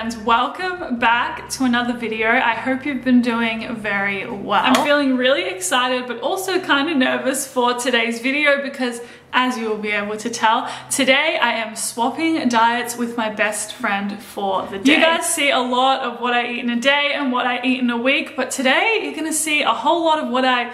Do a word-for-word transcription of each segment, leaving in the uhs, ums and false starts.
friends, welcome back to another video. I hope you've been doing very well. I'm feeling really excited but also kind of nervous for today's video because, as you will be able to tell, today I am swapping diets with my best friend for the day. You guys see a lot of what I eat in a day and what I eat in a week, but today you're gonna see a whole lot of what I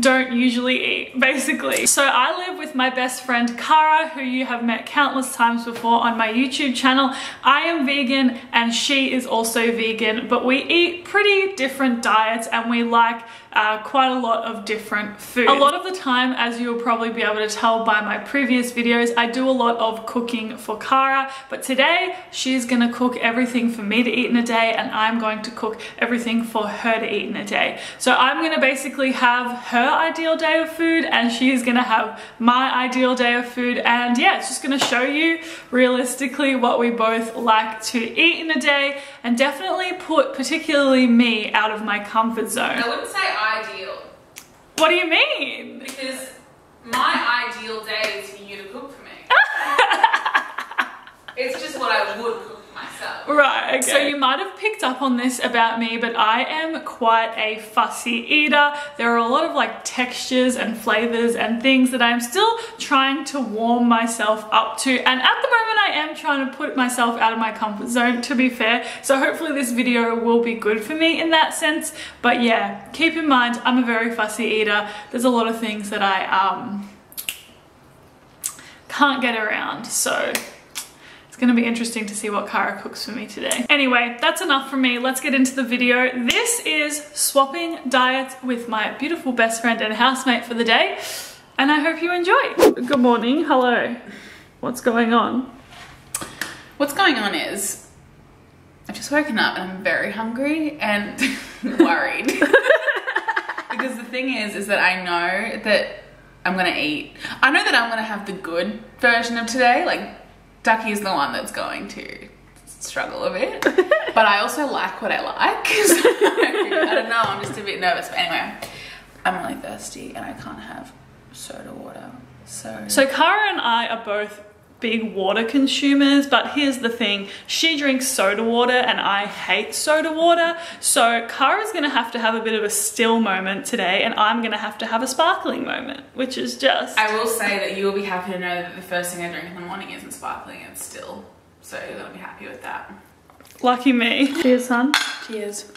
don't usually eat, basically. So I live with my best friend Kara, who you have met countless times before on my YouTube channel. I am vegan and she is also vegan, but we eat pretty different diets and we like uh, quite a lot of different food. A lot of the time, as you'll probably be able to tell by my previous videos, I do a lot of cooking for Kara, but today she's gonna cook everything for me to eat in a day and I'm going to cook everything for her to eat in a day. So I'm gonna basically have her her ideal day of food and she's gonna have my ideal day of food, and yeah, it's just gonna show you realistically what we both like to eat in a day and definitely put particularly me out of my comfort zone. I wouldn't say ideal. What do you mean? Because my ideal day is for you to cook for me. It's just what I would cook. Myself. Right, okay. So you might have picked up on this about me, but I am quite a fussy eater. There are a lot of like textures and flavors and things that I'm still trying to warm myself up to, and at the moment I am trying to put myself out of my comfort zone, to be fair, so hopefully this video will be good for me in that sense. But yeah, keep in mind I'm a very fussy eater. There's a lot of things that I um can't get around, so gonna be interesting to see what Kara cooks for me today. Anyway, that's enough from me. Let's get into the video. This is swapping diets with my beautiful best friend and housemate for the day, and I hope you enjoy. Good morning. Hello. What's going on? What's going on is I've just woken up and I'm very hungry and worried because the thing is is that I know that I'm gonna eat. I know that I'm gonna have the good version of today, like Ducky is the one that's going to struggle a bit, but I also like what I like. So I don't know, I'm just a bit nervous. But anyway, I'm really thirsty and I can't have soda water. So, so Kara and I are both big water consumers, but here's the thing, she drinks soda water and I hate soda water, so Kara's gonna have to have a bit of a still moment today and I'm gonna have to have a sparkling moment, which is just... I will say that you'll be happy to know that the first thing I drink in the morning isn't sparkling, it's still, so you're gonna be happy with that. Lucky me. Cheers, hon. Cheers.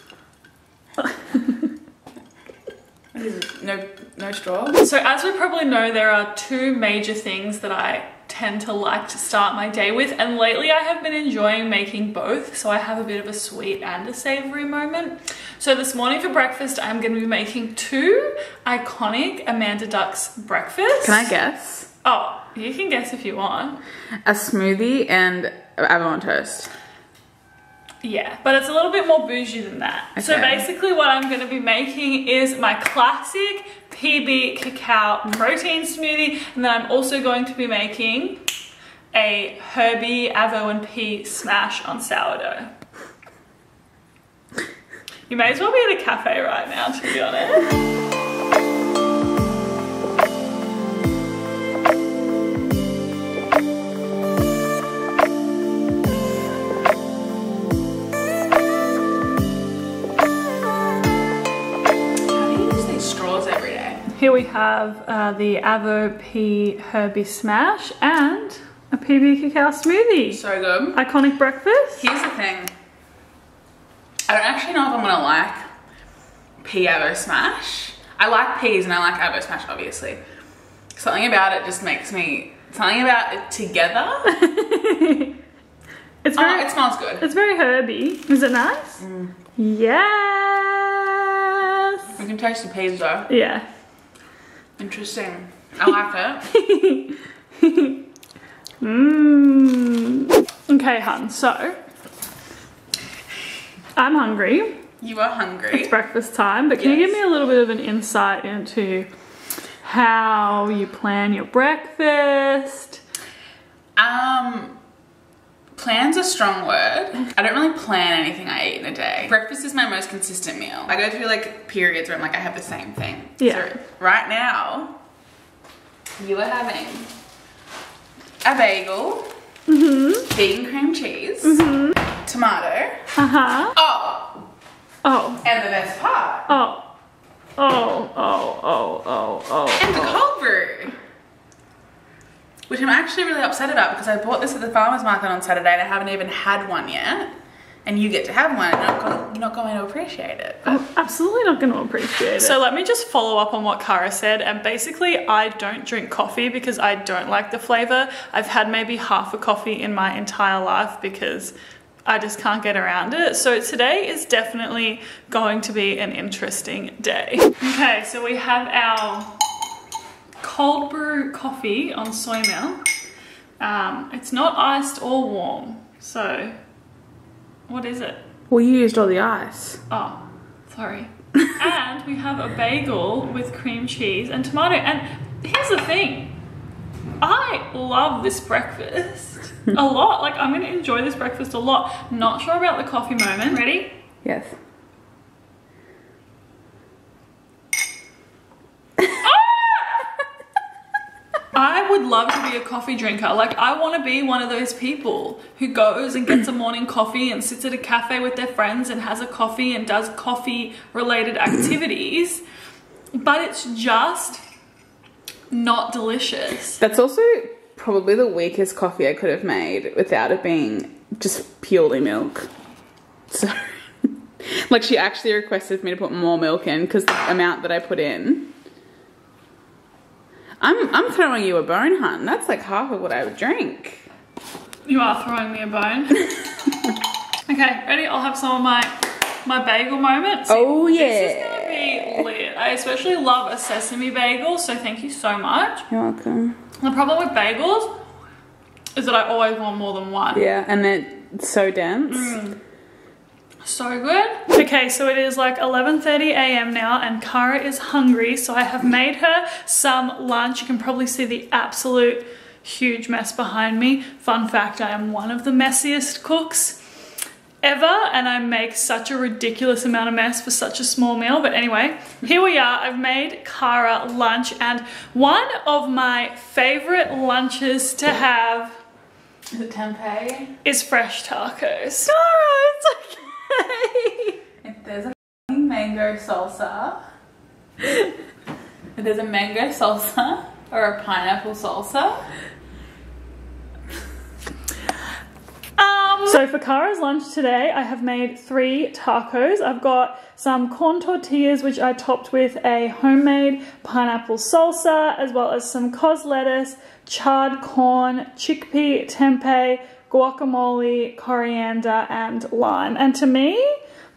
no, no straw. So as we probably know, there are two major things that I tend to like to start my day with, and lately I have been enjoying making both, so I have a bit of a sweet and a savory moment. So this morning for breakfast I'm going to be making two iconic Amanda Ducks breakfasts. Can I guess? Oh, you can guess if you want. A smoothie and avocado toast. Yeah, but it's a little bit more bougie than that. Okay. So basically what I'm going to be making is my classic P B cacao protein smoothie, and then I'm also going to be making a herby avo and pea smash on sourdough. You may as well be at a cafe right now, to be honest. Here we have uh, the avo pea herby smash and a P B cacao smoothie. So good. Iconic breakfast. Here's the thing. I don't actually know if I'm gonna like pea avo smash. I like peas and I like avo smash, obviously. Something about it just makes me, something about it together. It's very, oh, it smells good. It's very herby. Is it nice? Mm. Yes. You can taste the peas though. Yeah. Interesting. I like it. Mmm. Okay, hun, so I'm hungry. You are hungry. It's breakfast time, but can yes. you give me a little bit of an insight into how you plan your breakfast? Um, plan's a strong word. I don't really plan anything I eat in a day. Breakfast is my most consistent meal. I go through like periods where I'm like, I have the same thing. Yeah. So right now, you are having a bagel, mm-hmm. vegan cream cheese, mm-hmm. tomato. Uh-huh. Oh. Oh. And the best part. Oh. Oh, oh, oh, oh, oh. And the cold brew. Which I'm actually really upset about because I bought this at the farmer's market on Saturday and I haven't even had one yet. And you get to have one and I'm not, you're not going to appreciate it. I'm absolutely not going to appreciate it. So let me just follow up on what Kara said. And basically I don't drink coffee because I don't like the flavour. I've had maybe half a coffee in my entire life because I just can't get around it. So today is definitely going to be an interesting day. Okay, so we have our cold brew coffee on soy milk. Um, it's not iced or warm. So what is it? Well, you used all the ice. Oh, sorry. And we have a bagel with cream cheese and tomato. And here's the thing. I love this breakfast a lot. Like, I'm going to enjoy this breakfast a lot. Not sure about the coffee moment. Ready? Yes. Oh! I would love to be a coffee drinker. Like, I want to be one of those people who goes and gets a morning coffee and sits at a cafe with their friends and has a coffee and does coffee-related activities. But it's just not delicious. That's also probably the weakest coffee I could have made without it being just purely milk. So, like, she actually requested me to put more milk in because the amount that I put in. I'm, I'm throwing you a bone, hun. That's like half of what I would drink. You are throwing me a bone. Okay, ready? I'll have some of my, my bagel moments. Oh, yeah. This is going to be lit. I especially love a sesame bagel, so thank you so much. You're welcome. The problem with bagels is that I always want more than one. Yeah, and it's so dense. Mm. So good. Okay, so it is like eleven thirty a m now and Kara is hungry, so I have made her some lunch. You can probably see the absolute huge mess behind me. Fun fact, I am one of the messiest cooks ever and I make such a ridiculous amount of mess for such a small meal. But anyway, here we are. I've made Kara lunch and one of my favorite lunches to have is it tempeh? Is fresh tacos. Kara, it's okay. If there's a mango salsa, if there's a mango salsa or a pineapple salsa. Um, so for Kara's lunch today, I have made three tacos. I've got some corn tortillas, which I topped with a homemade pineapple salsa, as well as some cos lettuce, charred corn, chickpea, tempeh, guacamole, coriander, and lime. And to me,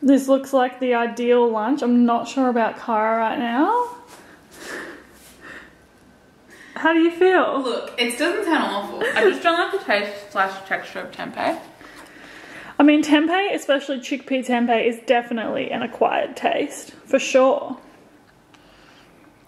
this looks like the ideal lunch. I'm not sure about Kara right now. How do you feel? Look, it doesn't sound awful. I just don't like the taste slash texture of tempeh. I mean, tempeh, especially chickpea tempeh, is definitely an acquired taste, for sure.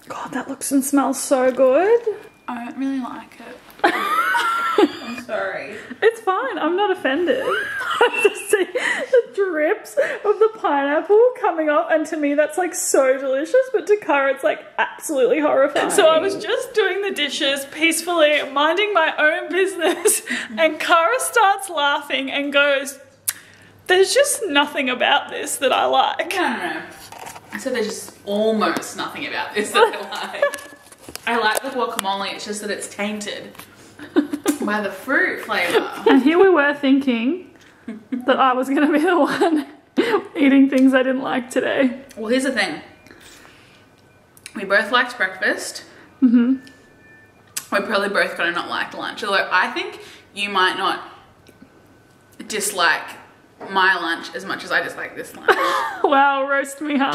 God, that looks and smells so good. I don't really like it. I'm sorry. It's fine. I'm not offended. I just see the drips of the pineapple coming off. And to me, that's like so delicious. But to Kara, it's like absolutely horrifying. So I was just doing the dishes peacefully, minding my own business. And Kara starts laughing and goes, there's just nothing about this that I like. No, no. So there's just almost nothing about this that I like. I like the guacamole. It's just that it's tainted by the fruit flavour. And here we were thinking that I was going to be the one eating things I didn't like today. Well, here's the thing. We both liked breakfast. Mm-hmm. We're probably both going to not like lunch. Although I think you might not dislike my lunch as much as I dislike this lunch. Wow, roast me up.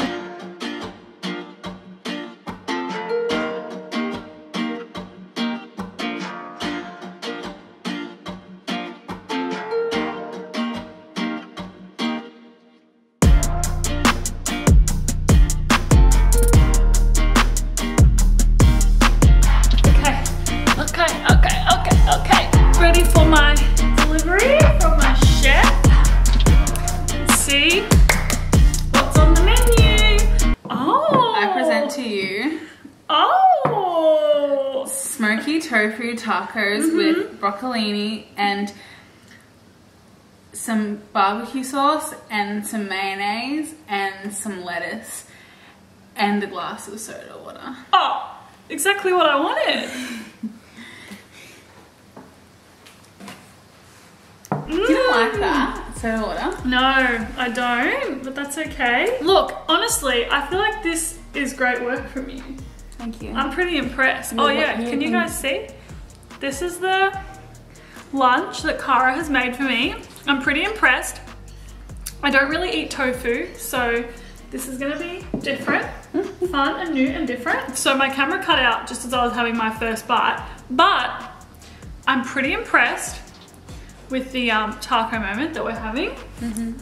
Tofu tacos mm-hmm. with broccolini and some barbecue sauce and some mayonnaise and some lettuce and a glass of soda water. Oh, exactly what I wanted. Mm. Do you like that soda water? No, I don't, but that's okay. Look, honestly, I feel like this is great work from you. Thank you. I'm pretty impressed. Oh yeah, can you guys see? This is the lunch that Kara has made for me. I'm pretty impressed. I don't really eat tofu, so this is gonna be different, fun and new and different. So my camera cut out just as I was having my first bite, but I'm pretty impressed with the um, taco moment that we're having. Mm-hmm.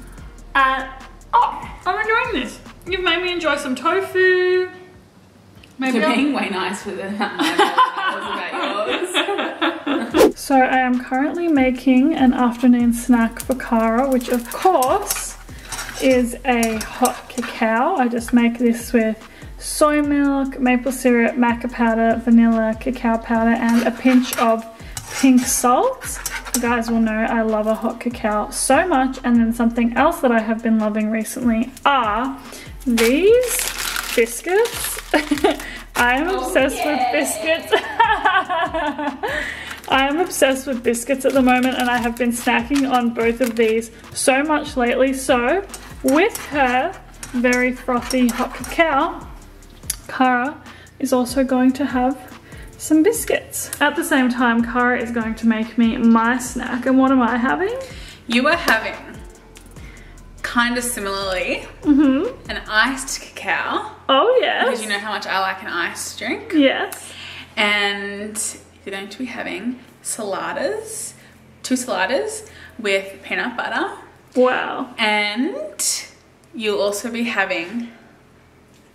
And oh, I'm enjoying this. You've made me enjoy some tofu. Maybe You're I'll... being way nice with it. So I am currently making an afternoon snack for Kara, which of course is a hot cacao. I just make this with soy milk, maple syrup, maca powder, vanilla, cacao powder, and a pinch of pink salt. You guys will know I love a hot cacao so much. And then something else that I have been loving recently are these biscuits. I am obsessed oh, yeah. with biscuits. I am obsessed with biscuits at the moment, and I have been snacking on both of these so much lately. So with her very frothy hot cacao, Kara is also going to have some biscuits. At the same time, Kara is going to make me my snack. And what am I having? You are having, kind of similarly, mm-hmm. an iced cacao. Oh yes. Because you know how much I like an iced drink. Yes. And you're going to be having saladas, two saladas with peanut butter. Wow. And you'll also be having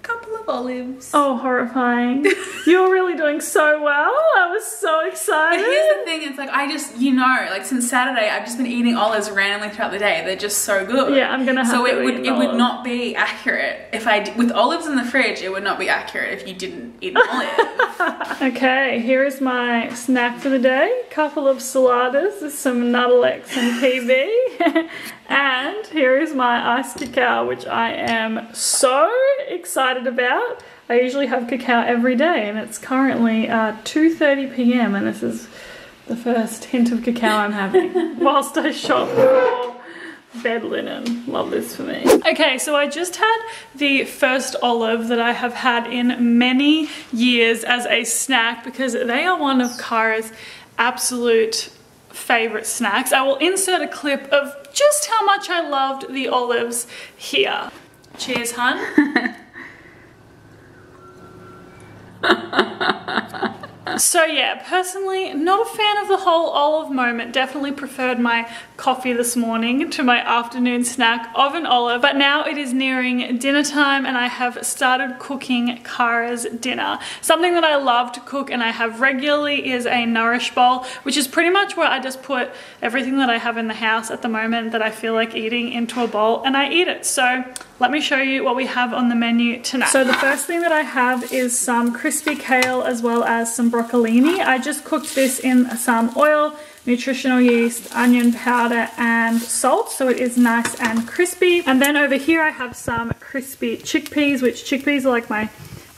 couple of olives. Oh, horrifying. You're really doing so well. I was so excited. But here's the thing, it's like I just, you know, like since Saturday I've just been eating olives randomly throughout the day. They're just so good. Yeah, I'm gonna have so to it would it olive. would not be accurate if I with olives in the fridge. It would not be accurate if you didn't eat an olive. Okay, here is my snack for the day. Couple of saladas with some Nuttalex and P B. And here is my iced cacao, which I am so excited about. I usually have cacao every day, and it's currently uh, two thirty p m and this is the first hint of cacao I'm having whilst I shop for bed linen. Love this for me. Okay, so I just had the first olive that I have had in many years as a snack, because they are one of Kara's absolute favorite snacks. I will insert a clip of just how much I loved the olives here. Cheers, hun. So yeah, personally, not a fan of the whole olive moment. Definitely preferred my coffee this morning to my afternoon snack of an olive. But now it is nearing dinner time, and I have started cooking Kara's dinner. Something that I love to cook and I have regularly is a nourish bowl, which is pretty much where I just put everything that I have in the house at the moment that I feel like eating into a bowl, and I eat it. So let me show you what we have on the menu tonight. So the first thing that I have is some crispy kale as well as some broccolini. I just cooked this in some oil, nutritional yeast, onion powder and salt, so it is nice and crispy. And then over here I have some crispy chickpeas, which chickpeas are like my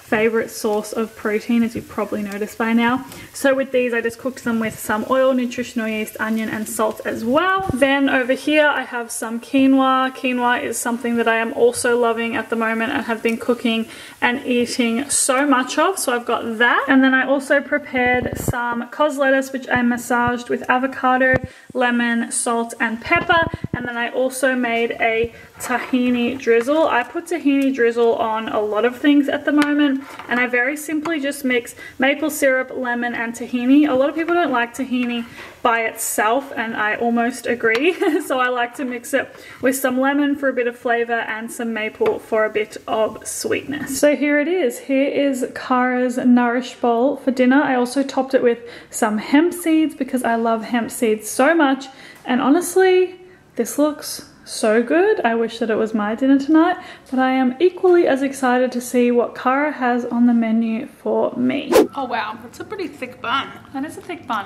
favorite source of protein, as you've probably noticed by now. So with these, I just cooked them with some oil, nutritional yeast, onion and salt as well. Then over here I have some quinoa. Quinoa is something that I am also loving at the moment and have been cooking and eating so much of, so I've got that. And then I also prepared some cos lettuce, which I massaged with avocado, lemon, salt and pepper. And then I also made a tahini drizzle. I put tahini drizzle on a lot of things at the moment, and I very simply just mix maple syrup, lemon and tahini. A lot of people don't like tahini by itself, and I almost agree. So I like to mix it with some lemon for a bit of flavor and some maple for a bit of sweetness. So here it is. Here is Kara's nourish bowl for dinner. I also topped it with some hemp seeds because I love hemp seeds so much, and honestly this looks so good. I wish that it was my dinner tonight, but I am equally as excited to see what Kara has on the menu for me. Oh wow, that's a pretty thick bun. That is a thick bun.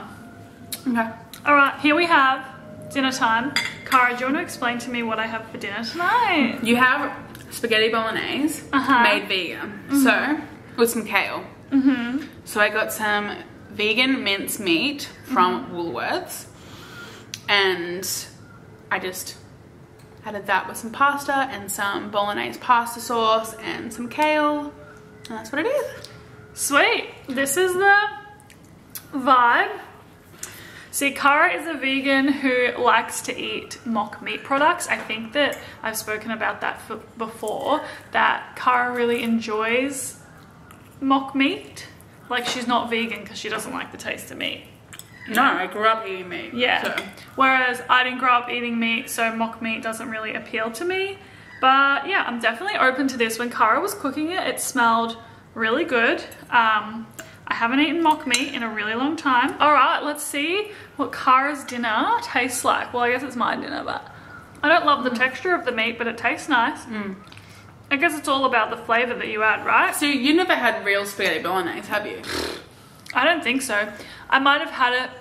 Okay. All right, here we have dinner time. Kara, do you want to explain to me what I have for dinner tonight? You have spaghetti bolognese uh-huh. made vegan. Mm-hmm. So, with some kale. Mm-hmm. So I got some vegan minced meat from mm-hmm. Woolworths. And I just added that with some pasta and some bolognese pasta sauce and some kale. And that's what it is. Sweet. This is the vibe. See, Kara is a vegan who likes to eat mock meat products. I think that I've spoken about that for, before, that Kara really enjoys mock meat. Like, she's not vegan because she doesn't like the taste of meat. No, I grew up eating meat. Yeah. So. Whereas I didn't grow up eating meat, so mock meat doesn't really appeal to me. But yeah, I'm definitely open to this. When Kara was cooking it, it smelled really good. Um, I haven't eaten mock meat in a really long time. All right, let's see what Kara's dinner tastes like. Well, I guess it's my dinner, but I don't love the mm. texture of the meat, but it tastes nice. Mm. I guess it's all about the flavor that you add, right? So you never had real spaghetti bolognese, have you? I don't think so. I might have had it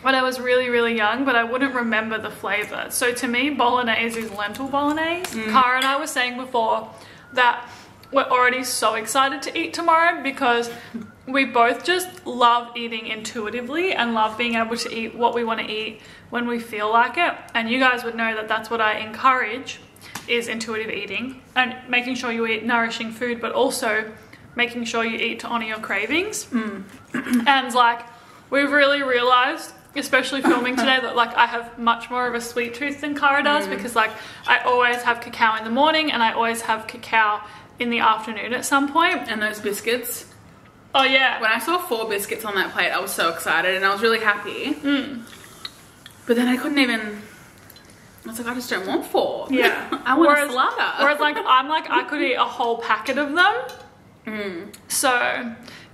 when I was really, really young, but I wouldn't remember the flavor. So to me, bolognese is lentil bolognese. Mm. Kara and I were saying before that we're already so excited to eat tomorrow because we both just love eating intuitively and love being able to eat what we want to eat when we feel like it. And you guys would know that that's what I encourage, is intuitive eating and making sure you eat nourishing food, but also making sure you eat to honor your cravings. Mm. And like, we've really realized, especially filming today, that like I have much more of a sweet tooth than Kara does, mm. because like I always have cacao in the morning and I always have cacao in the afternoon at some point. And those biscuits. Oh yeah. When I saw four biscuits on that plate, I was so excited and I was really happy. Mm. But then I couldn't even, I was like, I just don't want four. Yeah. I want whereas, a slaughter. Whereas like, I'm like, I could eat a whole packet of them. Mm. So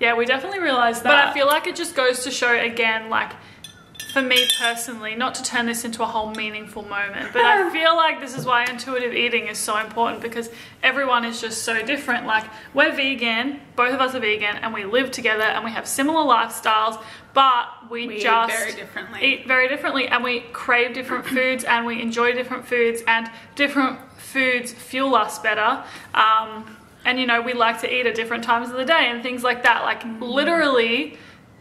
yeah, we definitely realized that. But I feel like it just goes to show again, like for me personally, not to turn this into a whole meaningful moment, but I feel like this is why intuitive eating is so important, because everyone is just so different. Like, we're vegan, both of us are vegan, and we live together and we have similar lifestyles, but we, we just eat very differently. eat very differently and we crave different foods and we enjoy different foods, and different foods fuel us better. Um, And, you know, we like to eat at different times of the day and things like that. Like, literally,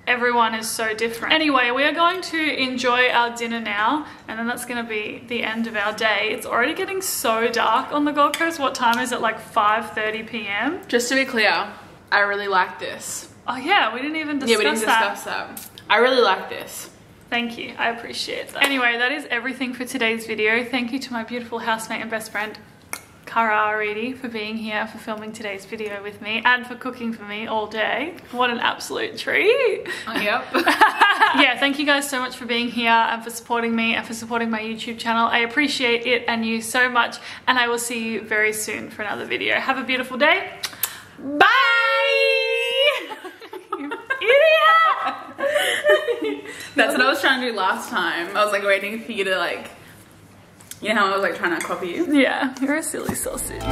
everyone is so different. Anyway, we are going to enjoy our dinner now. And then that's going to be the end of our day. It's already getting so dark on the Gold Coast. What time is it? Like five thirty p m? Just to be clear, I really like this. Oh, yeah. We didn't even discuss that. Yeah, we didn't discuss that. that. I really like this. Thank you. I appreciate that. Anyway, that is everything for today's video. Thank you to my beautiful housemate and best friend, Kara Aridi, for being here, for filming today's video with me, and for cooking for me all day. What an absolute treat. Oh, yep. Yeah, thank you guys so much for being here and for supporting me and for supporting my YouTube channel. I appreciate it and you so much, and I will see you very soon for another video. Have a beautiful day. Bye! You idiot! That's what I was trying to do last time. I was like waiting for you to like, you know, I was like trying to copy you. Yeah, you're a silly sausage.